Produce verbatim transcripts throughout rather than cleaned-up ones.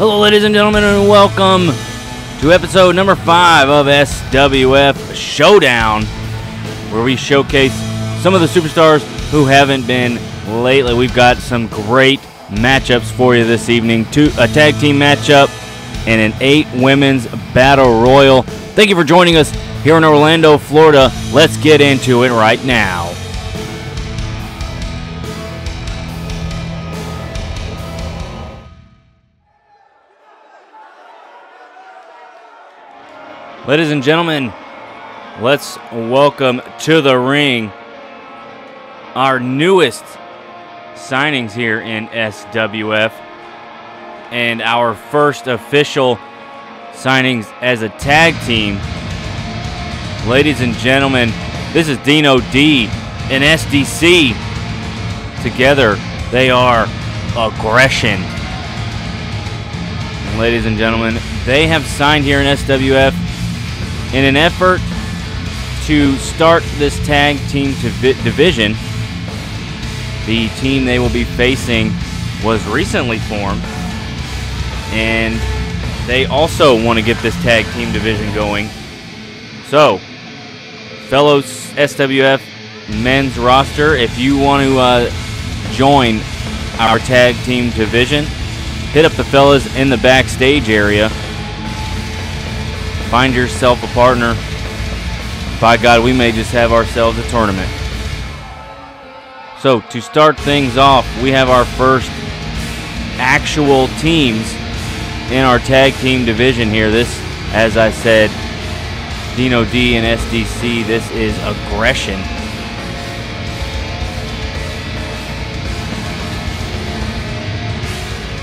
Hello, ladies and gentlemen, and welcome to episode number five of S W F Showdown, where we showcase some of the superstars who haven't been lately. We've got some great matchups for you this evening. Two, a tag team matchup and an eight women's battle royal. Thank you for joining us here in Orlando, Florida. Let's get into it right now. Ladies and gentlemen, let's welcome to the ring our newest signings here in S W F, and our first official signings as a tag team. Ladies and gentlemen, this is Dino D and S D C. Together, they are Aggression. And ladies and gentlemen, they have signed here in S W F in an effort to start this tag team division. The team they will be facing was recently formed, and they also want to get this tag team division going. So, fellow S W F men's roster, if you want to uh, join our tag team division, hit up the fellas in the backstage area. Find yourself a partner. By God, we may just have ourselves a tournament. So, to start things off, we have our first actual teams in our tag team division here. This, as I said, Dino D and S D C. This is Aggression.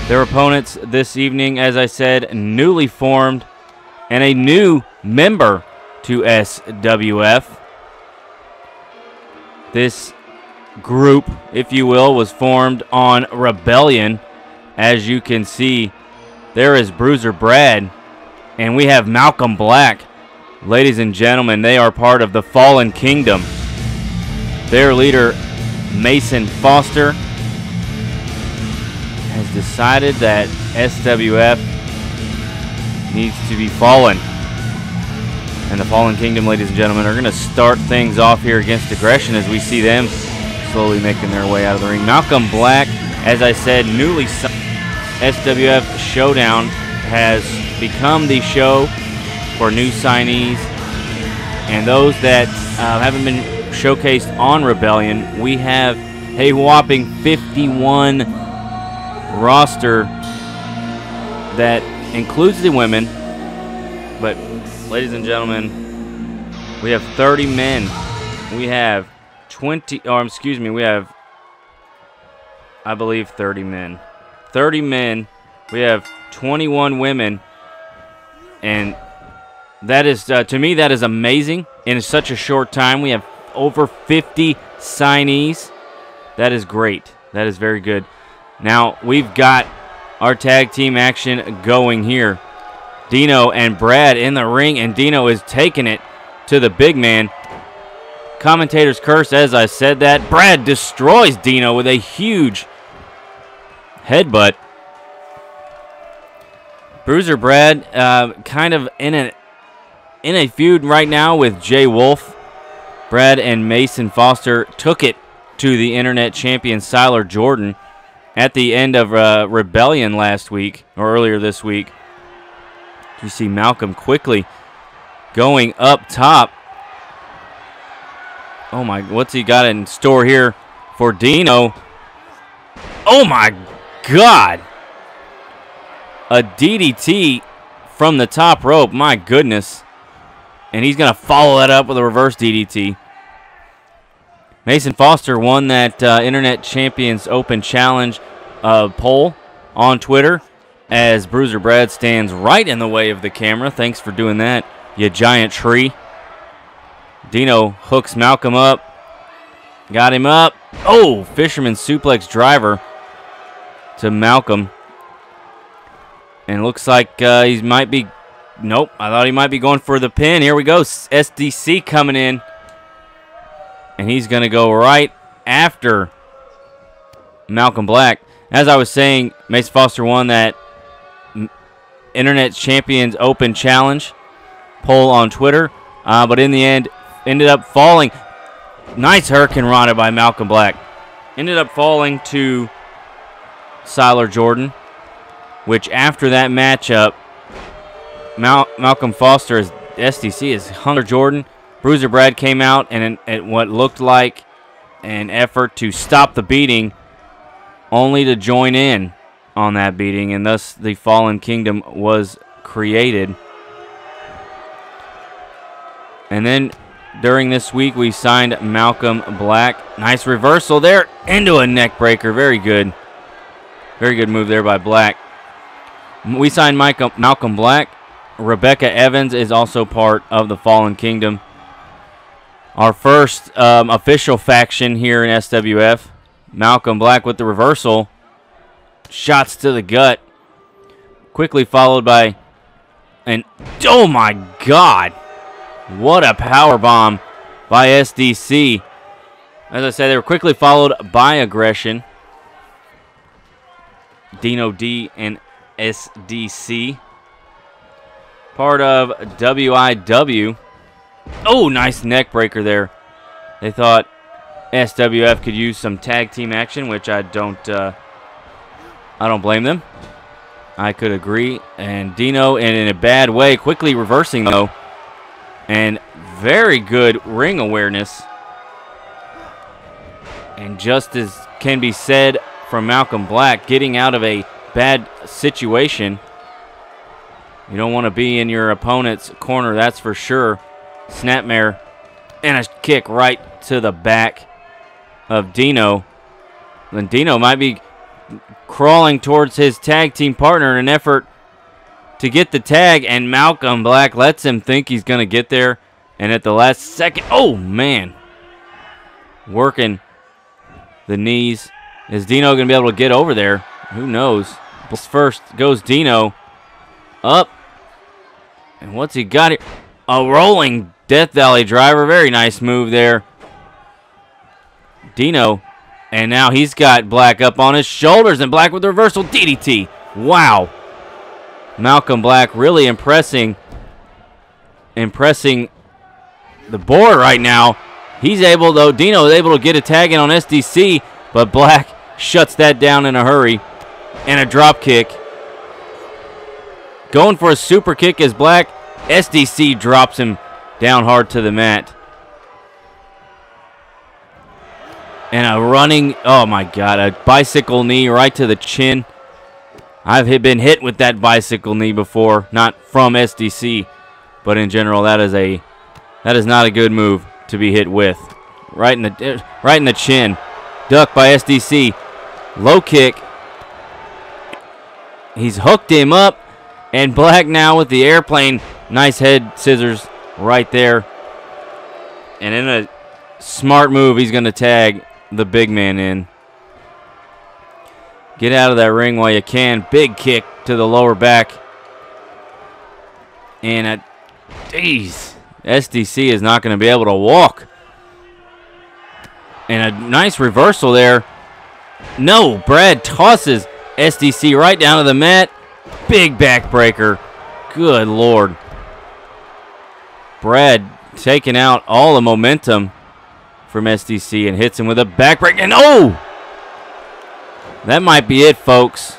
Their opponents this evening, as I said, newly formed, and a new member to S W F. This group, if you will, was formed on Rebellion. As you can see, there is Bruiser Brad, and we have Malcolm Black. Ladies and gentlemen, they are part of the Fallen Kingdom. Their leader, Mason Foster, has decided that S W F needs to be fallen. And the Fallen Kingdom, ladies and gentlemen, are going to start things off here against Aggression as we see them slowly making their way out of the ring. Malcolm Black, as I said, newly signed. S W F Showdown has become the show for new signees and those that uh, haven't been showcased on Rebellion. We have a whopping fifty-one roster that includes the women, but ladies and gentlemen, we have thirty men. We have twenty, or excuse me, we have, I believe, thirty men. thirty men, we have twenty-one women, and that is, uh, to me, that is amazing. In such a short time, we have over fifty signees. That is great. That is very good. Now, we've got our tag team action going here. Dino and Brad in the ring, and Dino is taking it to the big man. Commentators curse as I said that. Brad destroys Dino with a huge headbutt. Bruiser Brad uh, kind of in a, in a feud right now with Jay Wolf. Brad and Mason Foster took it to the internet champion Siler Jordan at the end of uh, Rebellion last week, or earlier this week. You see Malcolm quickly going up top. Oh my, what's he got in store here for Dino? Oh my God! A D D T from the top rope, my goodness. And he's gonna follow that up with a reverse D D T. Mason Foster won that uh, Internet Champions Open Challenge uh, poll on Twitter as Bruiser Brad stands right in the way of the camera. Thanks for doing that, you giant tree. Dino hooks Malcolm up. Got him up. Oh, fisherman suplex driver to Malcolm. And it looks like uh, he might be... Nope, I thought he might be going for the pin. Here we go, S D C coming in. And he's going to go right after Malcolm Black. As I was saying, Mason Foster won that Internet Champions Open Challenge poll on Twitter, uh, but in the end, ended up falling. Nice Hurricane Rana by Malcolm Black. Ended up falling to Siler Jordan, which after that matchup, Mal Malcolm Foster is S D C is Hunter Jordan. Bruiser Brad came out and at what looked like an effort to stop the beating, only to join in on that beating, and thus the Fallen Kingdom was created. And then during this week, we signed Malcolm Black. Nice reversal there into a neck breaker. Very good. Very good move there by Black. We signed Michael, Malcolm Black. Rebecca Evans is also part of the Fallen Kingdom. Our first um, official faction here in S W F. Malcolm Black with the reversal. Shots to the gut. Quickly followed by an... Oh my God! What a powerbomb by S D C. As I said, they were quickly followed by aggression. Dino D and S D C. Part of W I W. Oh, nice neck breaker there. They thought S W F could use some tag team action, which I don't uh, I don't blame them. I could agree. And Dino, and in a bad way, quickly reversing though. And very good ring awareness. And just as can be said from Malcolm Black, getting out of a bad situation. You don't want to be in your opponent's corner, that's for sure. Snapmare and a kick right to the back of Dino. Then Dino might be crawling towards his tag team partner in an effort to get the tag, and Malcolm Black lets him think he's going to get there. And at the last second, oh man, working the knees. Is Dino going to be able to get over there? Who knows? First goes Dino up. And what's he got here? A rolling Death Valley driver. Very nice move there. Dino. And now he's got Black up on his shoulders. And Black with the reversal D D T. Wow. Malcolm Black really impressing. Impressing the board right now. He's able, though. Dino is able to get a tag in on S D C. But Black shuts that down in a hurry. And a drop kick. Going for a super kick is Black. S D C drops him down hard to the mat. And a running, oh my God, a bicycle knee right to the chin. I've been hit with that bicycle knee before, not from S D C, but in general, that is a that is not a good move to be hit with. Right in the right in the chin. Duck by S D C. Low kick. He's hooked him up. And Black now with the airplane. Nice head scissors right there. And in a smart move, he's going to tag the big man in. Get out of that ring while you can. Big kick to the lower back. And a, geez, S D C is not going to be able to walk. And a nice reversal there. No, Brad tosses S D C right down to the mat. Big backbreaker. Good Lord. Brad taking out all the momentum from S D C and hits him with a backbreaker. And oh! That might be it, folks.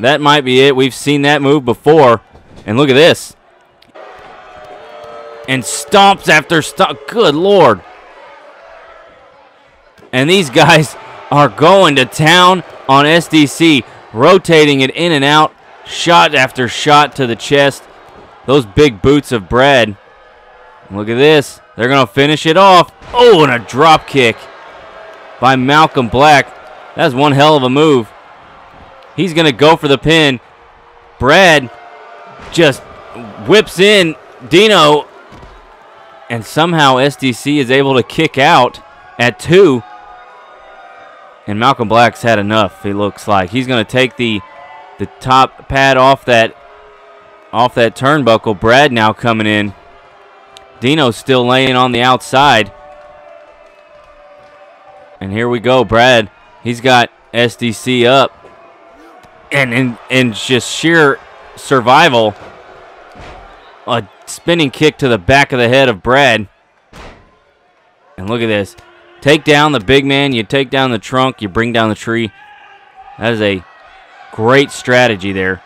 That might be it. We've seen that move before. And look at this. And stomps after stomp. Good Lord. And these guys are going to town on S D C, rotating it in and out. Shot after shot to the chest. Those big boots of Brad. Look at this. They're going to finish it off. Oh, and a drop kick by Malcolm Black. That's one hell of a move. He's going to go for the pin. Brad just whips in Dino. And somehow S D C is able to kick out at two. And Malcolm Black's had enough, it looks like. He's going to take the... The top pad off that off that turnbuckle. Brad now coming in. Dino's still laying on the outside. And here we go, Brad. He's got S D C up. And in, in just sheer survival. A spinning kick to the back of the head of Brad. And look at this. Take down the big man. You take down the trunk. You bring down the tree. That is a great strategy there.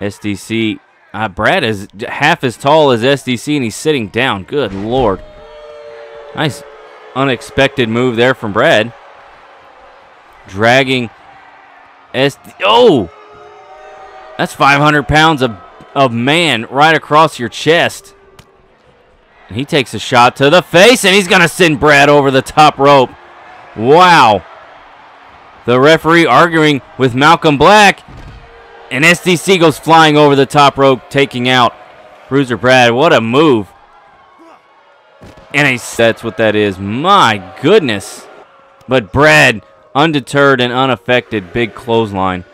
S D C. Uh, Brad is half as tall as S D C, and he's sitting down. Good Lord. Nice unexpected move there from Brad. Dragging S D C. Oh! That's five hundred pounds of, of man right across your chest. And he takes a shot to the face, and he's going to send Brad over the top rope. Wow. The referee arguing with Malcolm Black. And S D C goes flying over the top rope, taking out Bruiser Brad. What a move. And he sets what that is. My goodness. But Brad, undeterred and unaffected, big clothesline.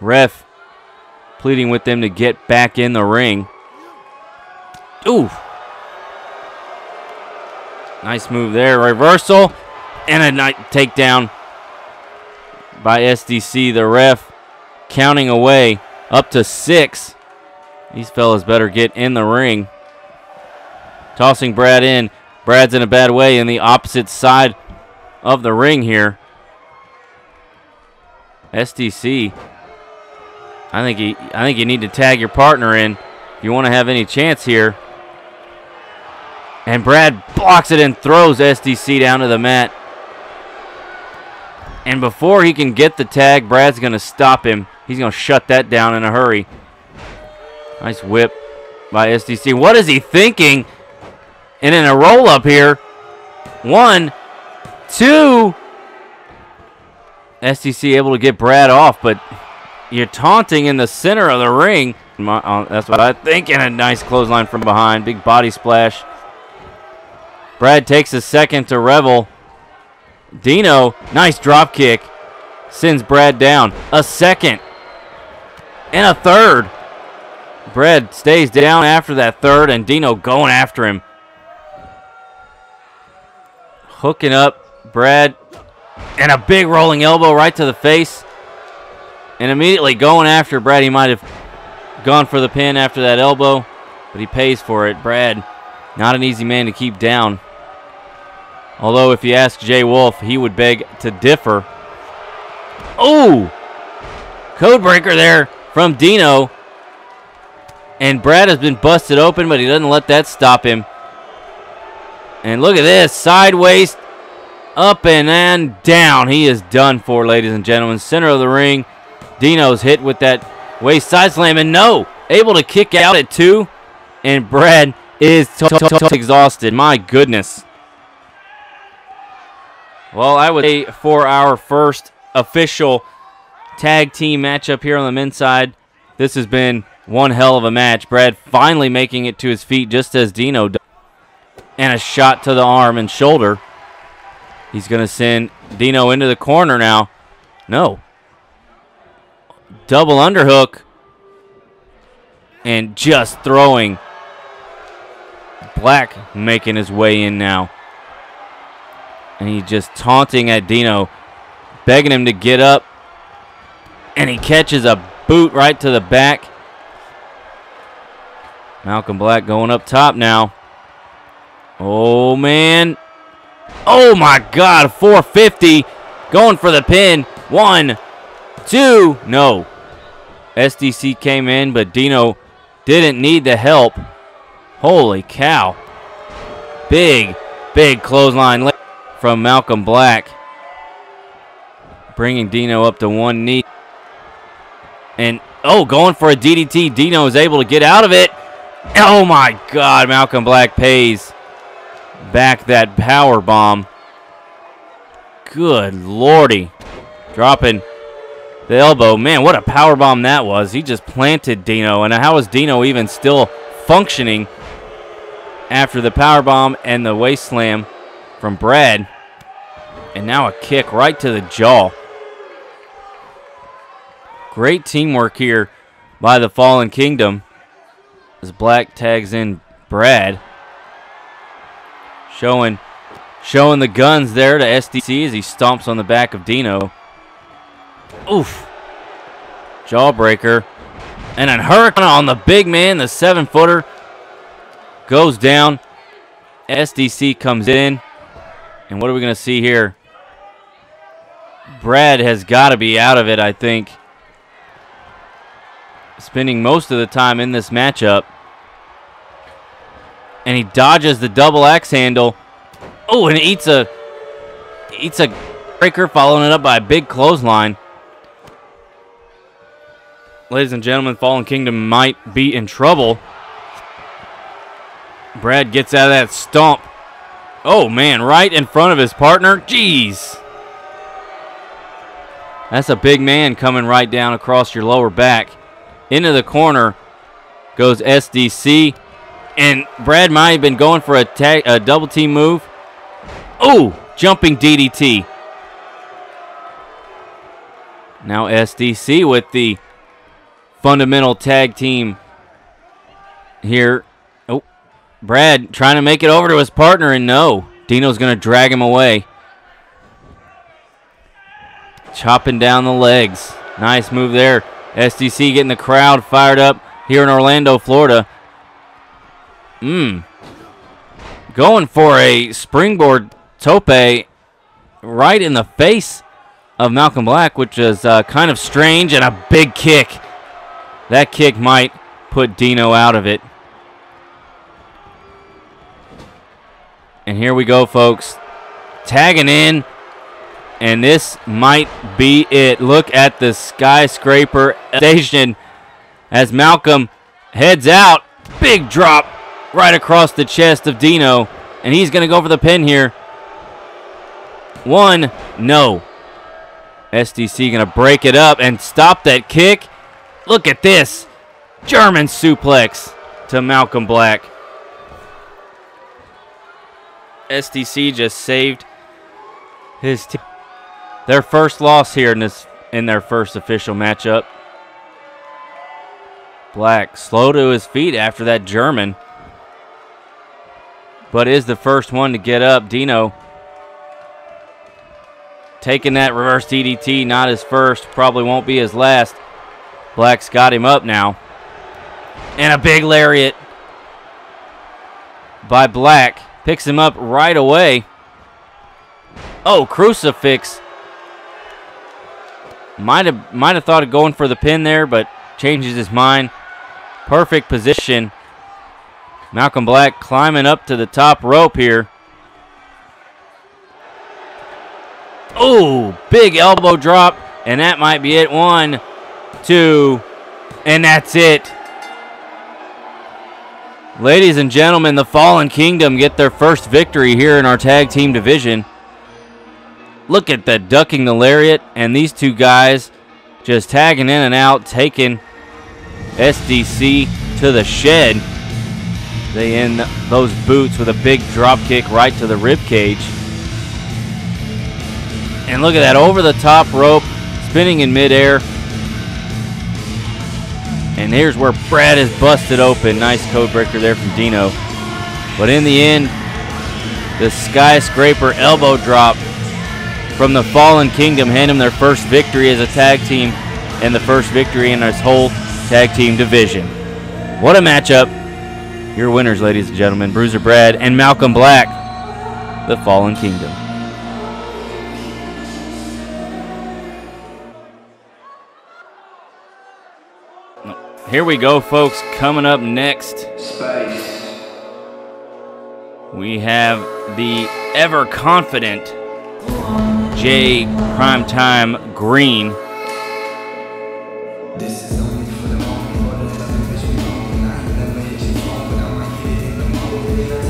Ref pleading with them to get back in the ring. Ooh. Nice move there. Reversal and a nice takedown by S D C, the ref counting away up to six. These fellas better get in the ring. Tossing Brad in. Brad's in a bad way in the opposite side of the ring here. S D C, I think he, I think you need to tag your partner in if you want to have any chance here. And Brad blocks it and throws S D C down to the mat. And before he can get the tag, Brad's going to stop him. He's going to shut that down in a hurry. Nice whip by S D C. What is he thinking? And in a roll-up here. One, two. S D C able to get Brad off, but you're taunting in the center of the ring. My, oh, that's what I think. And a nice clothesline from behind. Big body splash. Brad takes a second to revel. Dino, nice drop kick, sends Brad down. A second and a third. Brad stays down after that third, and Dino going after him. Hooking up Brad, and a big rolling elbow right to the face. And immediately going after Brad. He might have gone for the pin after that elbow, but he pays for it. Brad, not an easy man to keep down. Although, if you ask Jay Wolf, he would beg to differ. Oh! Codebreaker there from Dino. And Brad has been busted open, but he doesn't let that stop him. And look at this. Sideways, up and, and down. He is done for, ladies and gentlemen. Center of the ring. Dino's hit with that waist side slam. And no! Able to kick out at two. And Brad is exhausted. My goodness. Well, I would say for our first official tag team matchup here on the men's side, this has been one hell of a match. Brad finally making it to his feet just as Dino does. And a shot to the arm and shoulder. He's going to send Dino into the corner now. No. Double underhook. And just throwing. Black making his way in now. And he's just taunting at Dino, begging him to get up. And he catches a boot right to the back. Malcolm Black going up top now. Oh, man. Oh, my God. four fifty. Going for the pin. One, two. No. S D C came in, but Dino didn't need the help. Holy cow. Big, big clothesline from Malcolm Black, bringing Dino up to one knee. And oh, going for a D D T. Dino is able to get out of it. Oh my God, Malcolm Black pays back that power bomb. Good Lordy. Dropping the elbow. Man, what a power bomb that was. He just planted Dino. And how is Dino even still functioning after the power bomb and the waist slam from Brad? And now a kick right to the jaw. Great teamwork here by the Fallen Kingdom as Black tags in Brad. Showing, showing the guns there to S D C as he stomps on the back of Dino. Oof. Jawbreaker. And a hurricane on the big man. The seven-footer goes down. S D C comes in. And what are we going to see here? Brad has got to be out of it, I think. Spending most of the time in this matchup. And he dodges the double axe handle. Oh, and eats a eats a breaker, following it up by a big clothesline. Ladies and gentlemen, Fallen Kingdom might be in trouble. Brad gets out of that stomp. Oh, man, right in front of his partner. Jeez. That's a big man coming right down across your lower back. Into the corner goes S D C. And Brad might have been going for a, tag, a double team move. Oh, jumping D D T. Now S D C with the fundamental tag team here. Oh, Brad trying to make it over to his partner, and no. Dino's going to drag him away. Chopping down the legs. Nice move there. S D C getting the crowd fired up here in Orlando, Florida. Mm. Going for a springboard tope right in the face of Malcolm Black, which is uh, kind of strange, and a big kick. That kick might put Dino out of it. And here we go, folks. Tagging in, and this might be it. Look at the skyscraper station as Malcolm heads out. Big drop right across the chest of Dino, and he's going to go for the pin here. One, no. S D C going to break it up and stop that kick. Look at this. German suplex to Malcolm Black. S D C just saved his team. Their first loss here in, this, in their first official matchup. Black slow to his feet after that German, but is the first one to get up. Dino taking that reverse D D T, not his first, probably won't be his last. Black's got him up now. And a big lariat by Black. Picks him up right away. Oh, crucifix. Might have, might have thought of going for the pin there, but changes his mind. Perfect position. Malcolm Black climbing up to the top rope here. Oh, big elbow drop, and that might be it. One, two, and that's it. Ladies and gentlemen, the Fallen Kingdom get their first victory here in our tag team division. Look at that, ducking the lariat, and these two guys just tagging in and out, taking S D C to the shed. They end those boots with a big drop kick right to the rib cage. And look at that, over the top rope, spinning in midair. And here's where Brad is busted open. Nice code breaker there from Dino. But in the end, the skyscraper elbow drop from the Fallen Kingdom hand him their first victory as a tag team, and the first victory in this whole tag team division. What a matchup. Your winners, ladies and gentlemen, Bruiser Brad and Malcolm Black, the Fallen Kingdom. Here we go, folks. Coming up next, Space. We have the ever-confident Jay Primetime Green. This is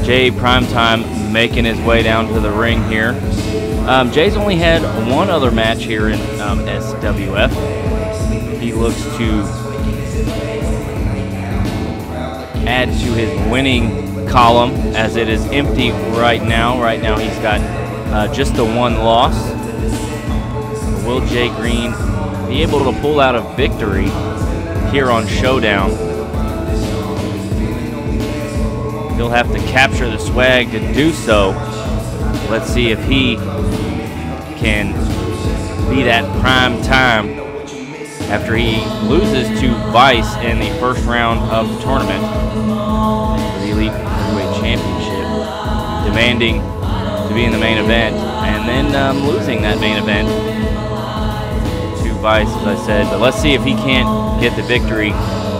Jay Primetime making his way down to the ring here. Um, Jay's only had one other match here in um, S W F. He looks to add to his winning column, as it is empty right now. Right now he's got uh, just the one loss. Will Jay Green be able to pull out a victory here on Showdown? He'll have to capture the swag to do so. Let's see if he can be that prime time after he loses to Vice in the first round of the tournament for the Elite Two-way Championship, demanding to be in the main event, and then um, losing that main event to Vice, as I said. But let's see if he can't get the victory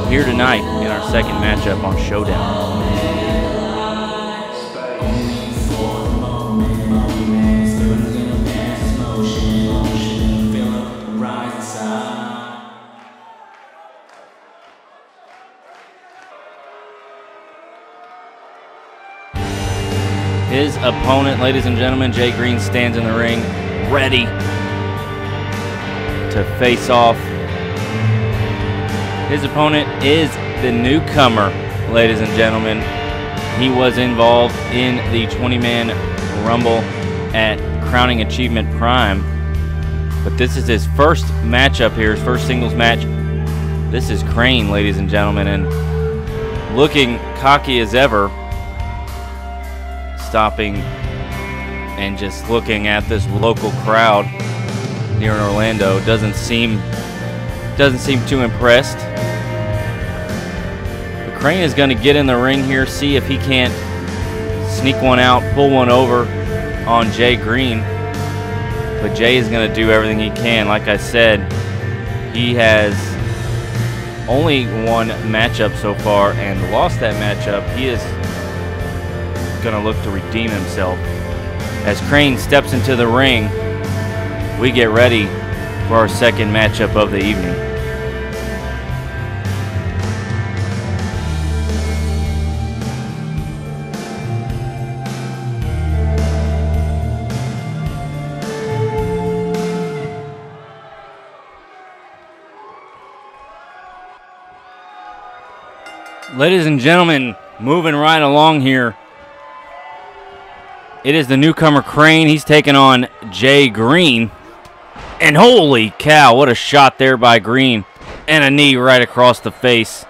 here tonight in our second matchup on Showdown. His opponent, ladies and gentlemen, Jay Green, stands in the ring, ready to face off. His opponent is the newcomer, ladies and gentlemen. He was involved in the twenty man Rumble at Crowning Achievement Prime. But this is his first matchup here, his first singles match. This is Crane, ladies and gentlemen, and looking cocky as ever. Stopping and just looking at this local crowd here in Orlando, doesn't seem doesn't seem too impressed. But Crane is going to get in the ring here, see if he can't sneak one out, pull one over on Jay Green. But Jay is going to do everything he can. Like I said, he has only one matchup so far and lost that matchup. He is going to look to redeem himself. As Crane steps into the ring, we get ready for our second matchup of the evening. Ladies and gentlemen, moving right along here, it is the newcomer Crane. He's taking on Jay Green. And holy cow, what a shot there by Green. And a knee right across the face.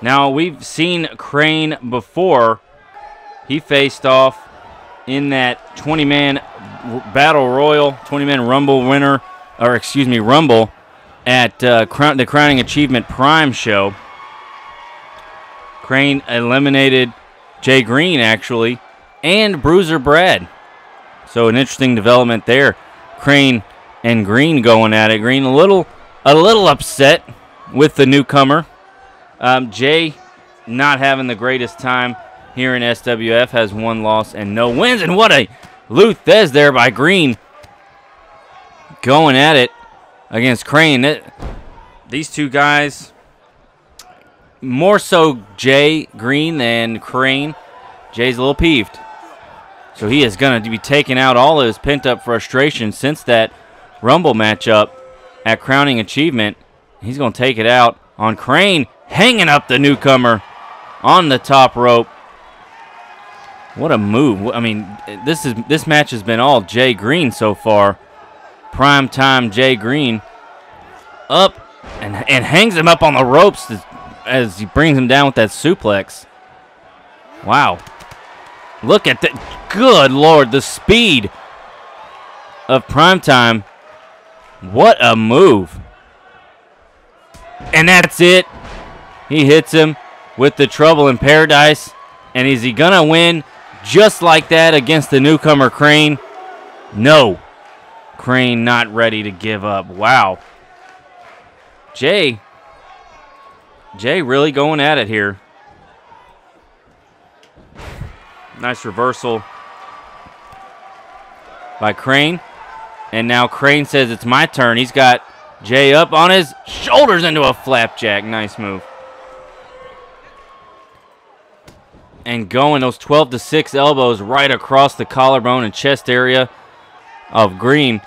Now, we've seen Crane before. He faced off in that twenty man Battle Royal, twenty man Rumble winner, or excuse me, Rumble, at uh, Crown, the Crowning Achievement Prime show. Crane eliminated Jay Green, actually, and Bruiser Brad. So an interesting development there. Crane and Green going at it. Green a little a little upset with the newcomer. Um, Jay not having the greatest time here in S W F, has one loss and no wins. And what a Luthez there by Green going at it against Crane. It, these two guys, more so Jay Green than Crane. Jay's a little peeved. So he is going to be taking out all of his pent-up frustration since that Rumble matchup at Crowning Achievement. He's going to take it out on Crane, hanging up the newcomer on the top rope. What a move. I mean, this is this match has been all Jay Green so far. Primetime Jay Green up and, and hangs him up on the ropes to, as he brings him down with that suplex. Wow. Look at that. Good Lord, the speed of Primetime. What a move. And that's it. He hits him with the Trouble in Paradise. And is he going to win just like that against the newcomer Crane? No. Crane not ready to give up. Wow. Jay... Jay really going at it here. Nice reversal by Crane. And now Crane says it's my turn. He's got Jay up on his shoulders into a flapjack. Nice move. And going those twelve to six elbows right across the collarbone and chest area of Green.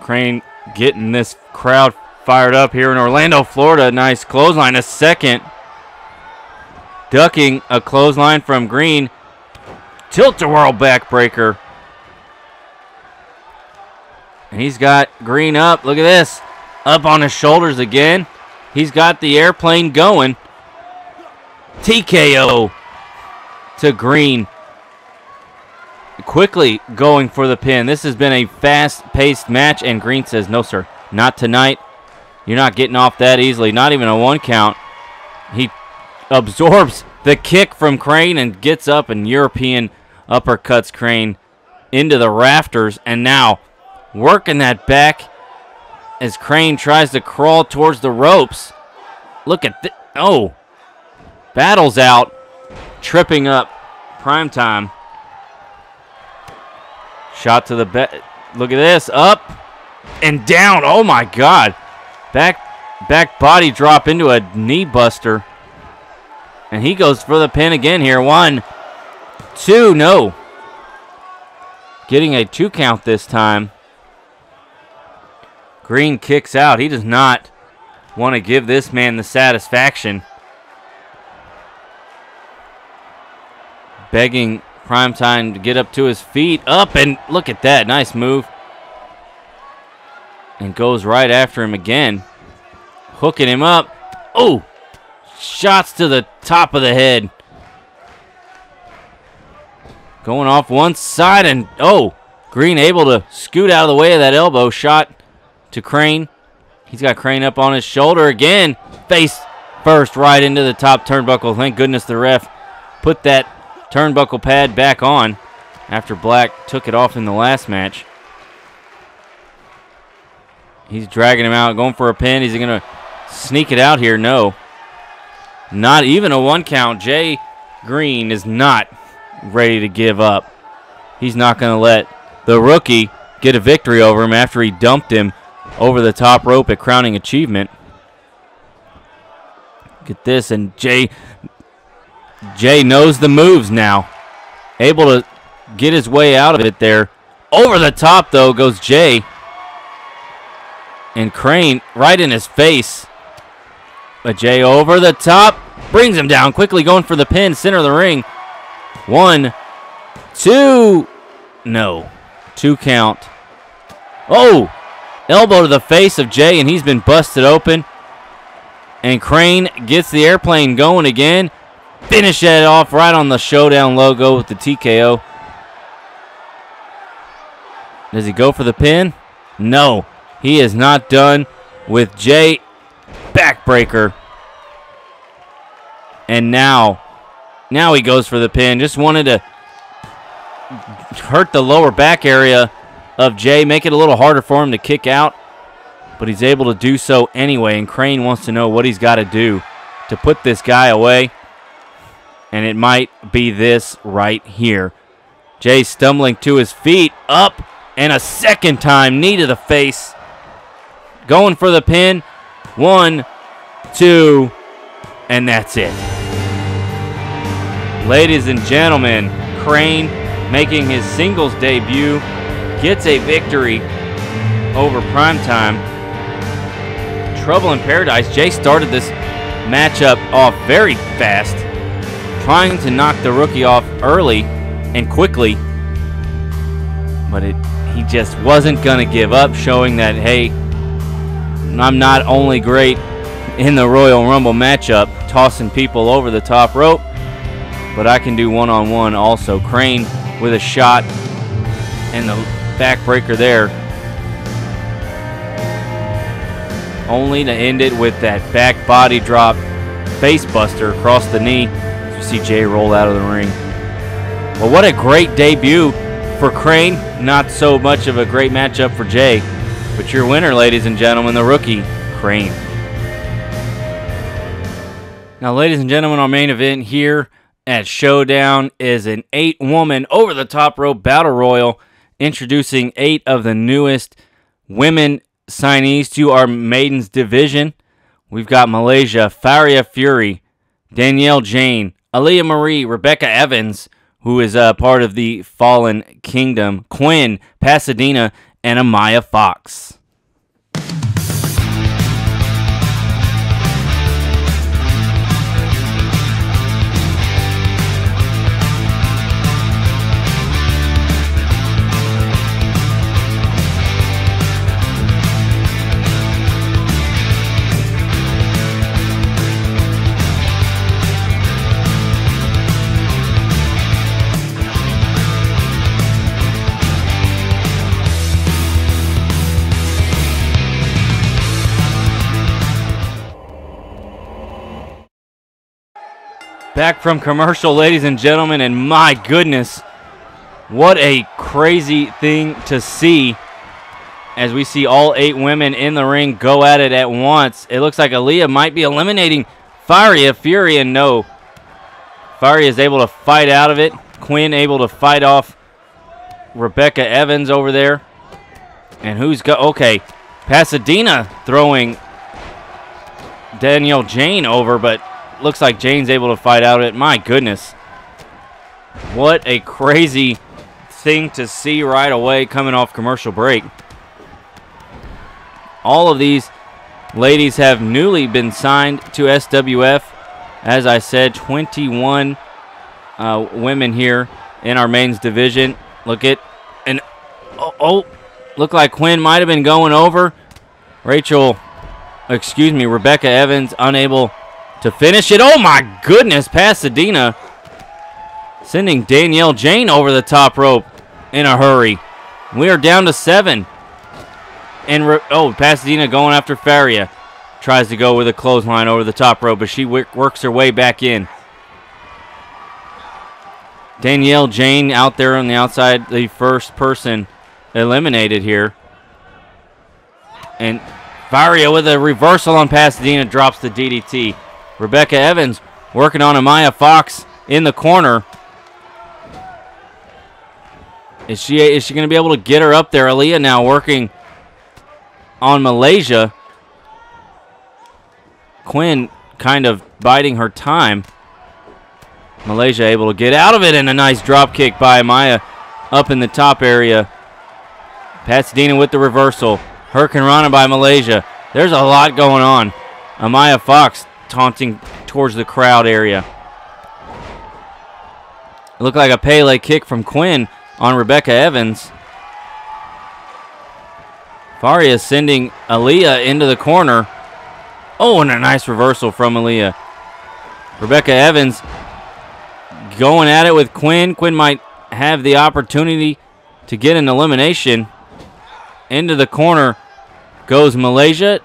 Crane getting this crowd fired up here in Orlando, Florida. Nice clothesline, a second. Ducking a clothesline from Green. Tilt-a-whirl backbreaker. And he's got Green up. Look at this. Up on his shoulders again. He's got the airplane going. T K O to Green. quickly going for the pin. This has been a fast-paced match, and Green says, no, sir, not tonight. You're not getting off that easily, not even a one count. He absorbs the kick from Crane and gets up and European uppercuts Crane into the rafters, and now working that back as Crane tries to crawl towards the ropes. Look at this. Oh, battles out, tripping up Primetime. Shot to the back. Look at this. Up and down. Oh, my God. Back back body drop into a knee buster. And he goes for the pin again here. One, two, no. Getting a two count this time. Green kicks out. He does not want to give this man the satisfaction. Begging Primetime to get up to his feet. Up and look at that. Nice move. And goes right after him again. Hooking him up. Oh! Shots to the top of the head. Going off one side and, oh! Green able to scoot out of the way of that elbow. Shot to Crane. He's got Crane up on his shoulder again. Face first right into the top turnbuckle. Thank goodness the ref put that turnbuckle pad back on after Black took it off in the last match. He's dragging him out, going for a pin. Is he going to sneak it out here? No. Not even a one count. Jay Green is not ready to give up. He's not going to let the rookie get a victory over him after he dumped him over the top rope at Crowning Achievement. Look at this, and Jay, Jay knows the moves now. Able to get his way out of it there. Over the top, though, goes Jay. And Crane right in his face. But Jay over the top. Brings him down quickly, going for the pin. Center of the ring. One, two. No. Two count. Oh! Elbow to the face of Jay, and he's been busted open. And Crane gets the airplane going again. Finish that off right on the Showdown logo with the T K O. Does he go for the pin? No. He is not done with Jay. Backbreaker. And now, now he goes for the pin. Just wanted to hurt the lower back area of Jay, make it a little harder for him to kick out. But he's able to do so anyway, and Crane wants to know what he's got to do to put this guy away. And it might be this right here. Jay stumbling to his feet, up, and a second time, knee to the face. Going for the pin. One, two, and that's it. Ladies and gentlemen, Crane, making his singles debut, gets a victory over Primetime. Trouble in Paradise. Jay started this matchup off very fast, trying to knock the rookie off early and quickly. But it, he just wasn't going to give up, showing that, hey, I'm not only great in the Royal Rumble matchup, tossing people over the top rope, but I can do one-on-one also. Crane with a shot and the backbreaker there. Only to end it with that back body drop, face buster across the knee. You see Jay roll out of the ring. Well, what a great debut for Crane. Not so much of a great matchup for Jay. But your winner, ladies and gentlemen, the rookie, Crane. Now, ladies and gentlemen, our main event here at Showdown is an eight-woman over-the-top rope battle royal, introducing eight of the newest women signees to our Maidens division. We've got Malaysia, Faria Fury, Danielle Jane, Aaliyah Marie, Rebecca Evans, who is uh, part of the Fallen Kingdom, Quinn, Pasadena, and Amaya Fox. Back from commercial, ladies and gentlemen, and my goodness, what a crazy thing to see as we see all eight women in the ring go at it at once. It looks like Aaliyah might be eliminating Faria Fury, and no. Faria is able to fight out of it. Quinn able to fight off Rebecca Evans over there. And who's got, okay, Pasadena throwing Danielle Jane over, but looks like Jane's able to fight out of it. My goodness. What a crazy thing to see right away coming off commercial break. All of these ladies have newly been signed to S W F. As I said, twenty-one uh, women here in our mains division. Look at, and oh, oh, look like Quinn might have been going over. Rachel, excuse me, Rebecca Evans unable to finish it. Oh my goodness, Pasadena sending Danielle Jane over the top rope in a hurry. We are down to seven. And, oh, Pasadena going after Faria. Tries to go with a clothesline over the top rope, but she works her way back in. Danielle Jane out there on the outside, the first person eliminated here. And Faria with a reversal on Pasadena drops the D D T. Rebecca Evans working on Amaya Fox in the corner. Is she, is she going to be able to get her up there? Aaliyah now working on Malaysia. Quinn kind of biding her time. Malaysia able to get out of it, and a nice drop kick by Amaya up in the top area. Pasadena with the reversal. Hurricanrana by Malaysia. There's a lot going on. Amaya Fox taunting towards the crowd area. It looked like a Pele kick from Quinn on Rebecca Evans. Faria sending Aaliyah into the corner. Oh, and a nice reversal from Aaliyah. Rebecca Evans going at it with Quinn. Quinn might have the opportunity to get an elimination. Into the corner goes Malaysia.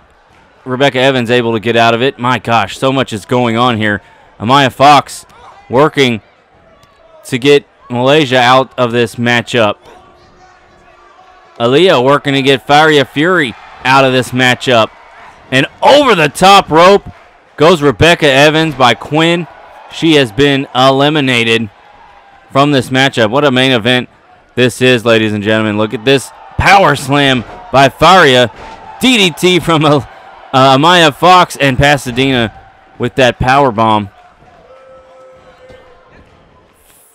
Rebecca Evans able to get out of it. My gosh, so much is going on here. Amaya Fox working to get Malaysia out of this matchup. Aaliyah working to get Faria Fury out of this matchup. And over the top rope goes Rebecca Evans by Quinn. She has been eliminated from this matchup. What a main event this is, ladies and gentlemen. Look at this power slam by Faria. D D T from uh, Amaya Fox, and Pasadena with that power bomb.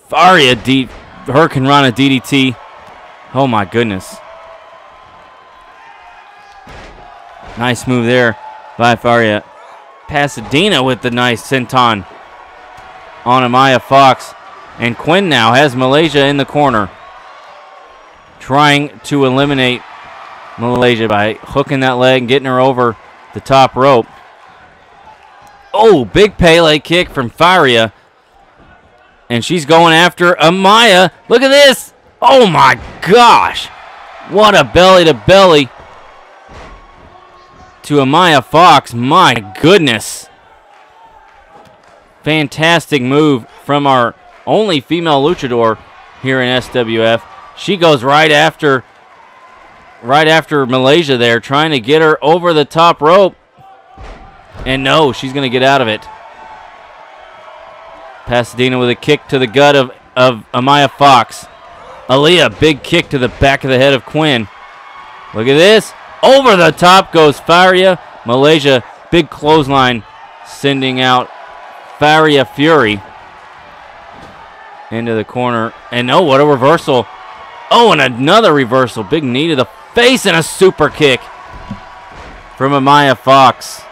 Faria, D Hurricanrana D D T. Oh, my goodness. Nice move there by Faria. Pasadena with the nice senton on Amaya Fox. And Quinn now has Malaysia in the corner. Trying to eliminate Malaysia by hooking that leg and getting her over the top rope. Oh, big Pele kick from Faria. And she's going after Amaya. Look at this. Oh my gosh. What a belly to belly to Amaya Fox. My goodness. Fantastic move from our only female luchador here in S W F. She goes right after right after Malaysia there, trying to get her over the top rope. And no, she's going to get out of it. Pasadena with a kick to the gut of, of Amaya Fox. Aaliyah, big kick to the back of the head of Quinn. Look at this. Over the top goes Faria. Malaysia, big clothesline, sending out Faria Fury into the corner. And oh, what a reversal. Oh, and another reversal. Big knee to the face and a super kick from Amaya Fox.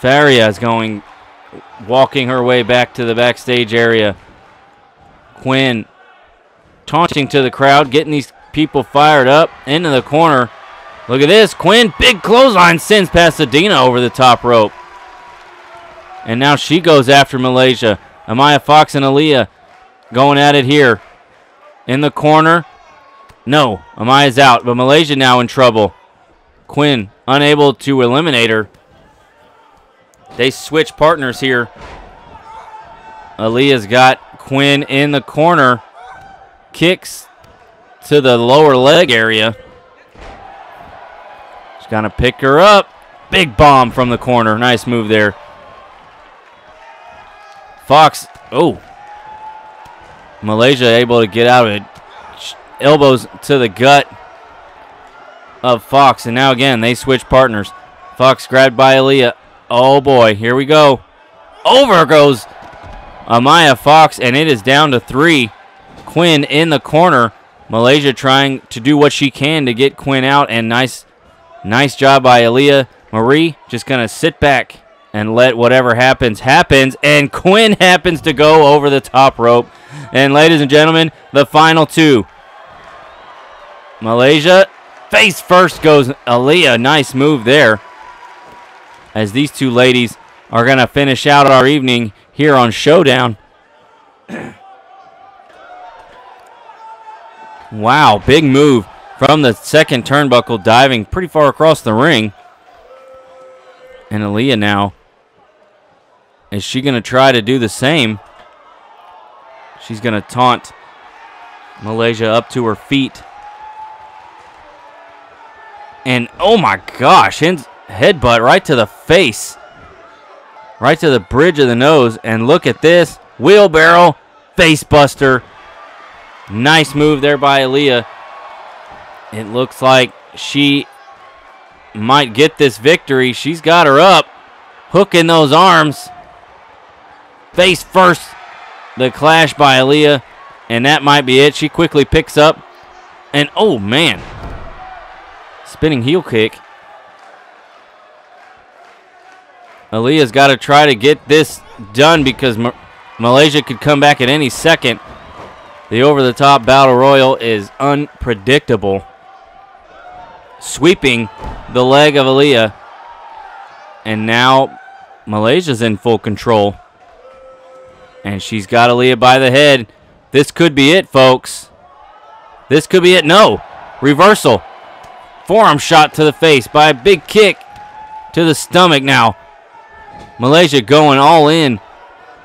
Faria is going, walking her way back to the backstage area. Quinn taunting to the crowd, getting these people fired up. Into the corner. Look at this. Quinn, big clothesline, sends Pasadena over the top rope. And now she goes after Malaysia. Amaya Fox and Aaliyah going at it here. In the corner. No, Amaya's out, but Malaysia now in trouble. Quinn unable to eliminate her. They switch partners here. Aaliyah's got Quinn in the corner. Kicks to the lower leg area. She's going to pick her up. Big bomb from the corner. Nice move there. Fox, oh. Malaysia able to get out of it. Elbows to the gut of Fox. And now again, they switch partners. Fox grabbed by Aaliyah. Oh boy, here we go. Over goes Amaya Fox, and it is down to three. Quinn in the corner. Malaysia trying to do what she can to get Quinn out, and nice nice job by Aaliyah Marie. Just going to sit back and let whatever happens, happens, and Quinn happens to go over the top rope. And ladies and gentlemen, the final two. Malaysia, face first goes Aaliyah. Nice move there, as these two ladies are going to finish out our evening here on Showdown. Wow, big move from the second turnbuckle, diving pretty far across the ring. And Aaliyah now, is she going to try to do the same? She's going to taunt Malaysia up to her feet. And oh my gosh, headbutt right to the face. Right to the bridge of the nose. And look at this, wheelbarrow, face buster. Nice move there by Aaliyah. It looks like she might get this victory. She's got her up, hooking those arms. Face first, the clash by Aaliyah, and that might be it. She quickly picks up, and oh man, spinning heel kick. Aaliyah's got to try to get this done because Ma Malaysia could come back at any second. The over-the-top battle royal is unpredictable. Sweeping the leg of Aaliyah. And now Malaysia's in full control. And she's got Aaliyah by the head. This could be it, folks. This could be it. No. Reversal. Forearm shot to the face by a big kick to the stomach now. Malaysia going all in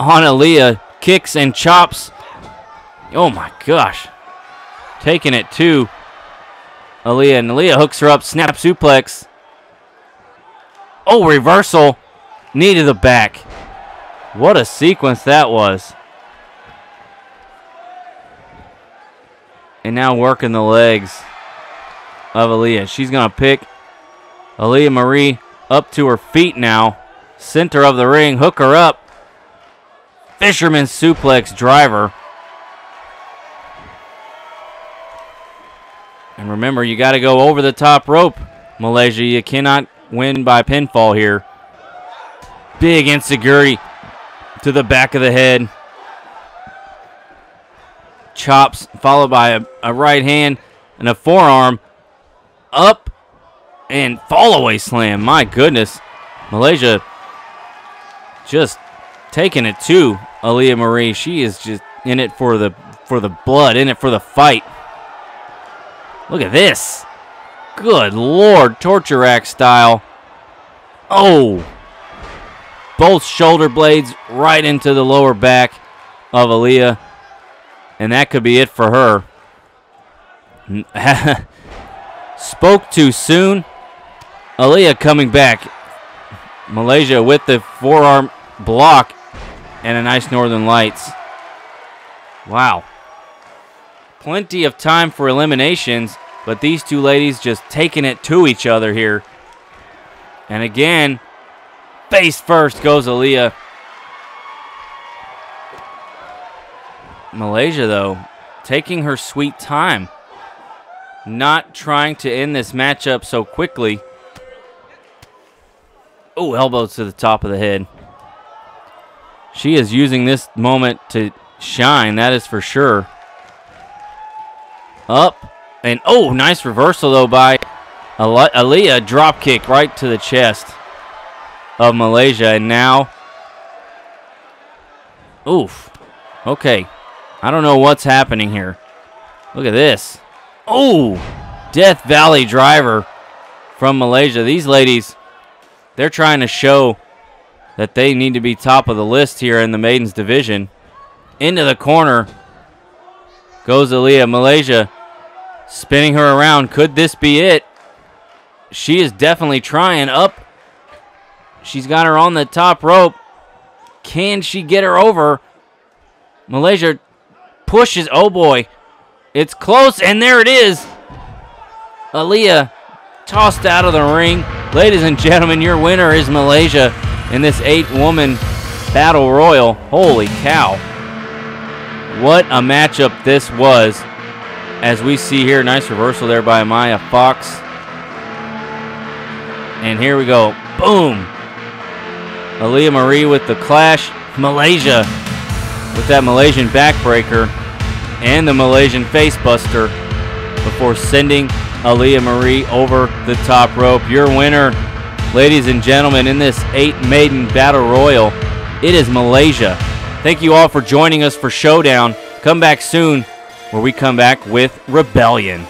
on Aaliyah. Kicks and chops. Oh, my gosh. Taking it to Aaliyah, and Aaliyah hooks her up, snap suplex. Oh, reversal, knee to the back. What a sequence that was. And now working the legs of Aaliyah. She's gonna pick Aaliyah Marie up to her feet now. Center of the ring, hook her up. Fisherman suplex driver. And remember, you got to go over the top rope, Malaysia. You cannot win by pinfall here. Big insiguri to the back of the head. Chops followed by a, a right hand and a forearm. Up and fall away slam. My goodness. Malaysia just taking it to Aaliyah Marie. She is just in it for the, for the blood, in it for the fight. Look at this. Good Lord, torture rack style. Oh. Both shoulder blades right into the lower back of Aaliyah. And that could be it for her. Spoke too soon. Aaliyah coming back. Malaysia with the forearm block and a nice Northern Lights. Wow. Plenty of time for eliminations, but these two ladies just taking it to each other here. And again, face first goes Aaliyah. Malaysia, though, taking her sweet time. Not trying to end this matchup so quickly. Oh, elbows to the top of the head. She is using this moment to shine, that is for sure. Up and oh, nice reversal though by Aaliyah. Drop kick right to the chest of Malaysia. And now, oof. Okay, I don't know what's happening here. Look at this. Oh, Death Valley driver from Malaysia. These ladies, they're trying to show that they need to be top of the list here in the Maidens division. Into the corner goes Aaliyah. Malaysia spinning her around. Could this be it? She is definitely trying. Up. She's got her on the top rope. Can she get her over? Malaysia pushes. Oh, boy. It's close, and there it is. Aaliyah tossed out of the ring. Ladies and gentlemen, your winner is Malaysia in this eight-woman battle royal. Holy cow. What a matchup this was. As we see here, nice reversal there by Amaya Fox. And here we go. Boom. Aaliyah Marie with the clash. Malaysia with that Malaysian backbreaker and the Malaysian facebuster before sending Aaliyah Marie over the top rope. Your winner, ladies and gentlemen, in this eight maiden battle royal, it is Malaysia. Thank you all for joining us for Showdown. Come back soon where we come back with Rebellion.